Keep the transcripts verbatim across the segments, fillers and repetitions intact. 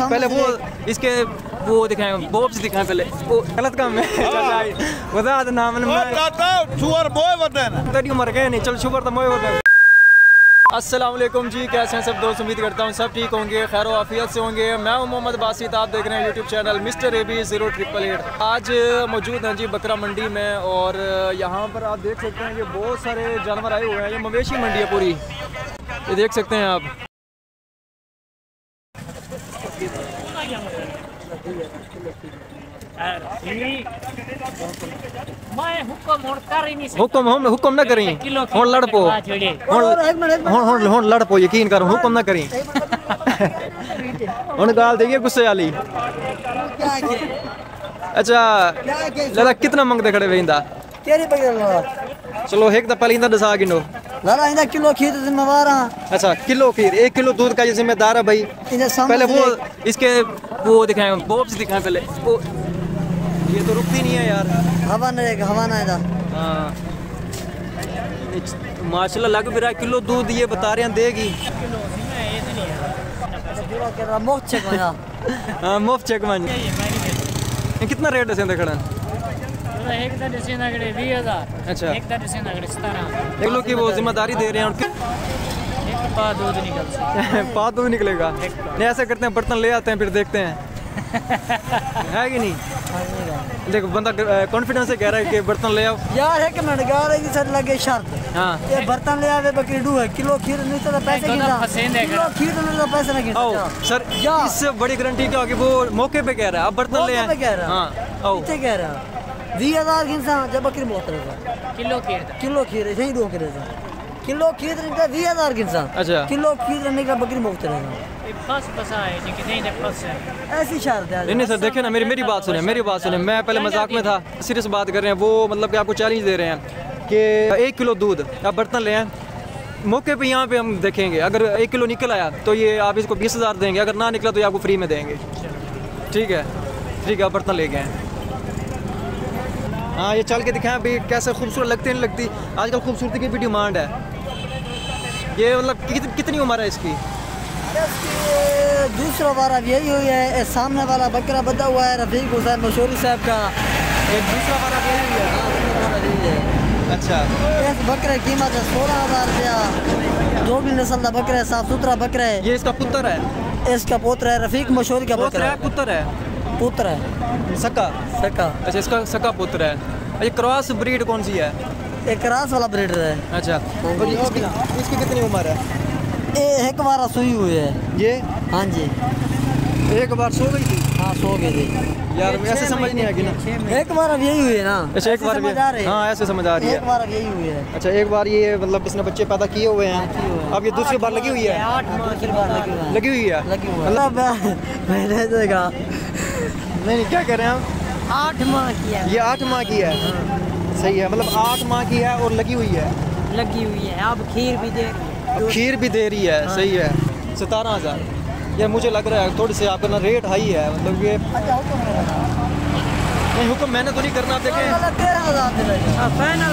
पहले वो इसके वो दिखाएं, बॉब्स दिखाएं पहले, वो गलत काम है। बता दो नाम मर गए नहीं, चल शुगर तो मोए होते हैं। अस्सलाम वालेकुम जी, कैसे हैं सब दोस्त? उम्मीद करता हूं सब ठीक होंगे, खैर आफियत से होंगे। मैं हूं मोहम्मद बासित, आप देख रहे हैं YouTube channel mister AB zero eight eight eight. आज मौजूद हैं जी बकरा मंडी में, और यहां पर आप देख सकते हैं ये बहुत सारे जानवर आए हुए हैं। ये मवेशी मंडी है पूरी, ये देख सकते हैं आप। मैं हुक्म हुक्म हुक्म हुक्म हुक्म ना करें, होन लड़ पो, होन होन लड़ पो, यकीन करो हुक्म ना करें। उन गाल देखिए गुस्से वाली। अच्छा लला कितना मंगते खड़े वेंदा? चलो एक दफा लेंदा दसा किलो लला, इंदा किलो खीर जिम्मेदार हां। अच्छा किलो खीर, एक किलो दूध का जिम्मेदार है भाई। पहले वो इसके वो दिखाएं, बॉब्स दिखाएं पहले, वो ये तो रुकती नहीं है यार। हवा ना रहेगा, हवा ना आएगा। हाँ माशाल्लाह लग भी रहा है, किलो दूध ये बता रहे हैं देगी। मुफ्त चेक मांगा, हाँ मुफ्त चेक मांगा। कितना रेट है सेंधा खड़ा? एक दर से नगड़े बीस हज़ार। अच्छा एक दर से नगड़े सत्रह हज़ार। किलो की वो जिम्मेदारी दे रहे हैं, और एक पा दूध निकलता है, पा दूध निकलेगा। नहीं ऐसा करते हैं बर्तन ले आते हैं फिर देखते हैं है कि नहीं। देखो बंदा कॉन्फिडेंस से कह रहा है कि बर्तन ले आओ यार, है कि मैं लगा रही सर लगे शर्त। हां ये बर्तन ले आवे बकरी डू है, किलो खीर नहीं तो पैसे की ना, किलो खीर नहीं तो पैसे ना की। आओ सर इससे बड़ी गारंटी क्या होगी? वो मौके पे कह रहा है, अब बर्तन ले आए। हां आओ ठीक कह रहा है, बीस हज़ार की इंसान जब बकरी मोतरे किलो खीर, किलो खीर यही दो करे किलो खीर का बीस हज़ार की इंसान। अच्छा किलो खीर नहीं का बकरी मोतरे बस बस आए कि नहीं नहीं बस है ऐसी शर्त है। नहीं सर देखिए ना, मेरी मेरी बात सुने, मेरी बात सुने। मैं पहले मजाक में था, सीरियस बात कर रहे हैं। वो मतलब कि आपको चैलेंज दे रहे हैं कि एक किलो दूध आप बर्तन ले आए, मौके पे यहाँ पे हम देखेंगे। अगर एक किलो निकल आया तो ये आप इसको बीस हज़ार देंगे, अगर ना निकला तो ये आपको फ्री में देंगे। ठीक है ठीक है, आप बर्तन ले गए। हाँ ये चल के दिखाएँ अभी कैसे खूबसूरत लगती नहीं लगती। आजकल खूबसूरती की भी डिमांड है। ये मतलब कितनी उम्र है इसकी? दूसरा बार अब यही हुई है, सामने वाला बकरा बदा हुआ है रफीक मशोरी साहब का, एक दूसरा बार अब यही हुआ है। अच्छा इस बकरे की कीमत है सोलह हज़ार रुपया, जो भी नस्ल का बकरा है, साफ सुथरा बकरा है। ये इसका पुत्र है, इसका पोत्र है रफीक मशोरी का बकरा है। पुत्र है, पुत्र है सका सका। अच्छा इसका सका पुत्र है। अच्छा क्रॉस ब्रीड कौन सी है? एक क्रॉस वाला ब्रीडर है। अच्छा इसकी कितनी उम्र है? ए, एक बार सोई हुई है ये। हाँ जी एक बार सो गई थी। हाँ सो गई थी यार, ऐसे समझ नहीं आएगी ना। एक बार अब यही हुई है ना। अच्छा एक बार समझ आ रही है। हाँ ऐसे समझ आ रही है, एक बार अब यही हुई है। अच्छा एक बार ये मतलब इसने बच्चे पैदा किए हुए हैं, अब ये दूसरी बार लगी हुई है। लगी हुई है, मैंने देखा। नहीं क्या कह रहे हैं हम? आठ माह की है ये, आठ माह की है। सही है, मतलब आठ माह की है और लगी हुई है, लगी हुई है। अब खीर भी दे, खीर भी दे रही है। हाँ। सही है सतारह हज़ार। ये मुझे लग रहा है थोड़ी सी आपका ना रेट हाई है, मतलब ये नहीं हुक्म मैंने तो नहीं करना। देखें तेरह हज़ार फाइनल फाइनल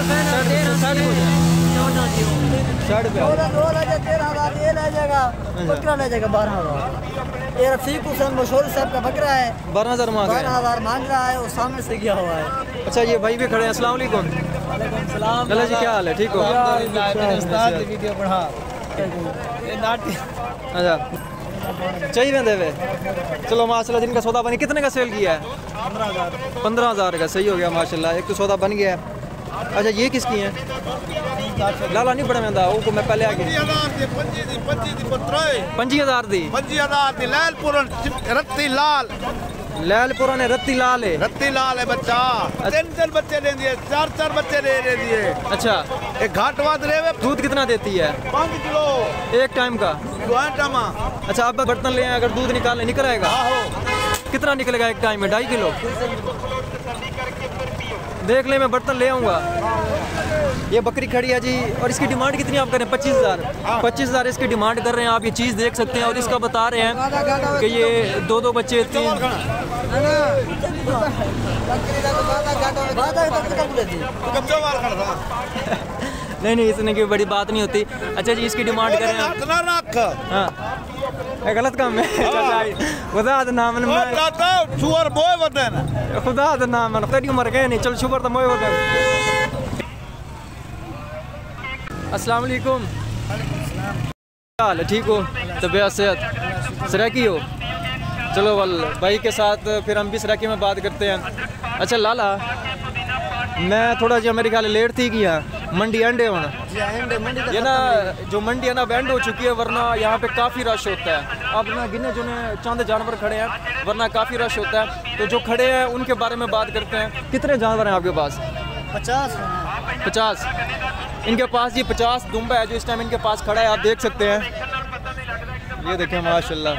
बारह हज़ार। ये रफीक मशहूर साहब का बकरा है, बारह हज़ार बारह हज़ार मांग रहा है और सामने से गया हुआ है। अच्छा ये भाई भी खड़े हैं, अस्सलाम वालेकुम। चलो जी क्या हाल है? ठीक हो? वीडियो बढ़ा अच्छा चाहिए वे। चलो माशाल्लाह जिनका सौदा बनी, कितने का सेल किया है? पंद्रह हज़ार का। सही हो गया माशाल्लाह, एक तो सौदा बन गया है। अच्छा ये किसकी है? लाला नहीं बड़ा महंगा, वो मैं पहले आ गया। पंजी हज़ार दी, पंजी हज़ार दी। लाल लैलपुरा ने रत्ती लाल है, रत्ती लाल है बच्चा। तीन तीन बच्चे दे दिए, चार चार बच्चे दे दिए। अच्छा एक घाटवाद रेवे। दूध कितना देती है? पाँच किलो एक टाइम का। अच्छा आप बर्तन ले आए, अगर दूध निकालने निकल आएगा कितना निकलेगा एक टाइम में? ढाई किलो। देख ले मैं बर्तन ले आऊँगा। ये बकरी खड़ी है जी, और इसकी डिमांड कितनी आप कर रहे हैं? पच्चीस हज़ार पच्चीस हज़ार इसकी डिमांड कर रहे हैं। आप ये चीज़ देख सकते हैं, और इसका बता रहे हैं कि ये दो दो बच्चे तीन। नहीं नहीं इसने की बड़ी बात नहीं होती। अच्छा जी इसकी डिमांड कर रहे हैं। गलत काम है खुदा नाम शुगर मोए वदन खुदा नाम तेरी उम्र गए नहीं चल शुगर तो मोए वदन। अस्सलाम वालेकुम। क्या हाल है? ठीक हो? तबीयत सेहत सराकी हो? चलो वल भाई के साथ फिर हम भी सराकी में बात करते हैं। अच्छा लाला मैं थोड़ा जो मेरे ख्याल लेट थी कि यहाँ मंडी एंड है होना ये ना जो मंडी है ना बैंड हो चुकी है वरना यहाँ पे काफ़ी रश होता है। अब ना गिने जुने चंद जानवर खड़े हैं वरना काफ़ी रश होता है। तो जो खड़े हैं उनके बारे में बात करते हैं। कितने जानवर हैं आपके पास? पचास पचास इनके पास जी पचास दुम्बा है जो इस टाइम इनके पास खड़ा है। आप देख सकते हैं ये देखें माशाल्लाह।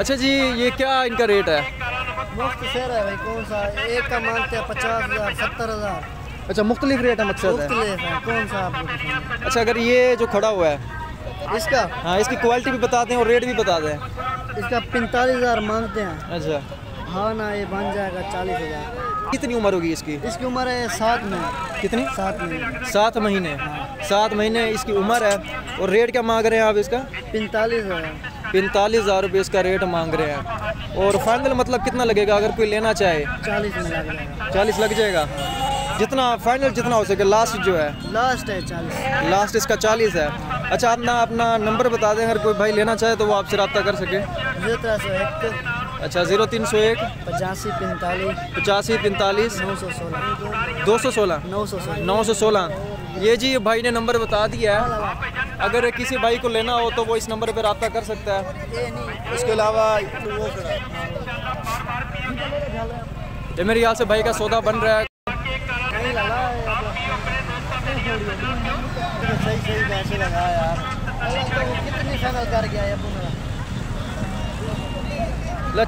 अच्छा जी ये क्या इनका रेट है? मुफ्त शेर है भाई कौन सा एक का मानते हैं पचास हज़ार सत्तर हज़ार। अच्छा मुख्तलिफ रेट है मकसद है कौन सा आपको? अच्छा अगर ये जो खड़ा हुआ है इसका हाँ इसकी क्वालिटी भी बता दें और रेट भी बता दें। इसका पैंतालीस हज़ार मांगते हैं। अच्छा हाँ ना ये बन जाएगा चालीस हज़ार। कितनी उम्र होगी इसकी? इसकी उम्र है सात महीने। कितनी? सात महीने। सात महीने सात महीने इसकी उम्र है। और रेट क्या मांग रहे हैं आप इसका? पैंतालीस हज़ार पैंतालीस हज़ार रुपये इसका रेट मांग रहे हैं। और फाइनल मतलब कितना लगेगा अगर कोई लेना चाहे? चालीस लगेगा। चालीस लग जाएगा जितना फाइनल जितना हो सके लास्ट जो है लास्ट है चालीस लास्ट इसका चालीस है। अच्छा अपना अपना नंबर बता दें अगर कोई भाई लेना चाहे तो वो आपसे रब्ता कर सके। जीरो तीन सौ एक। अच्छा जीरो तीन सौ एक पचासी पैंतालीस पचासी पैंतालीस नौ सौ सोलह दो सौ सोलह नौ सौ सोलह नौ सौ सोलह ये जी भाई ने नंबर बता दिया है। अगर किसी भाई को लेना हो तो वो इस नंबर पर रब्ता कर सकता है। इसके अलावा ये मेरे यहाँ से भाई का सौदा बन रहा है।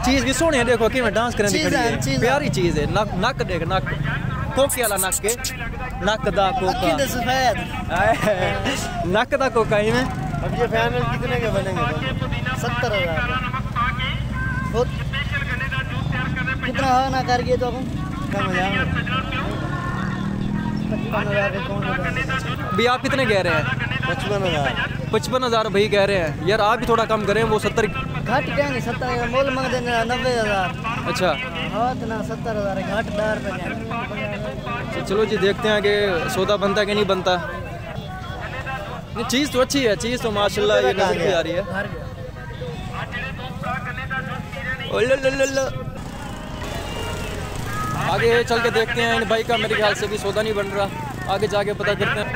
चीज़ भी सोनी है देखो कि मैं डांस करने है प्यारी चीज़ है। नक नक देख नक कोके वाला नक के नक दा कोका नक दा कोका ही में। अब ये फाइनल कितने के बनेंगे? सत्तर हज़ार कितना हो ना करके तो भी आप कितने कह रहे हैं? पचपन हज़ार पचपन हज़ार भाई कह रहे हैं। यार आप भी थोड़ा कम करें वो सत्तर घाट कहेंगे सत्तर मोल मंग देना नब्बे हज़ार। अच्छा हाँ इतना सत्तर हज़ार घाट डार पे। चलो जी देखते हैं कि सौदा बनता कि नहीं बनता। नहीं चीज़ तो अच्छी है चीज़ तो माशाल्लाह ये नजर भी आ रही है। आगे चल के देखते हैं इन भाई का मेरे ख्याल से भी सौदा नहीं बन रहा आगे जाके पता करते हैं।